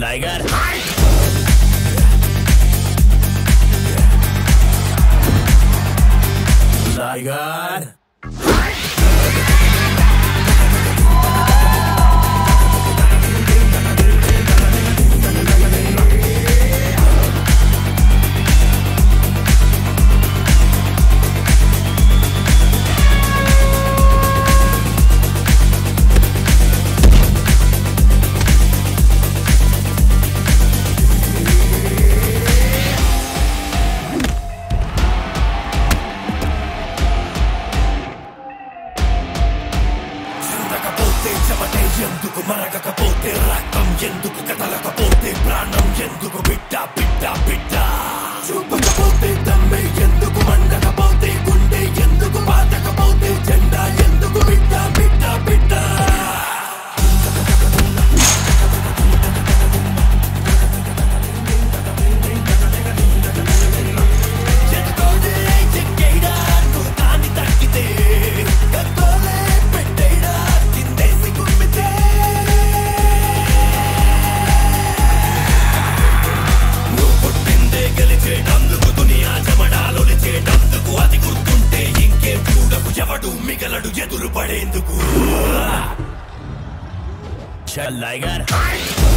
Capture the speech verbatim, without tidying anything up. Liger. Liger. Yenduku marakapote, rakam yenduku katalapote, pranam yenduku bitta bitta bitta. Chupa kapote, tamme yenduku manda kapote, gunde yenduku pata kapote, jenda yenduku bitta bitta bitta. Shall I get high?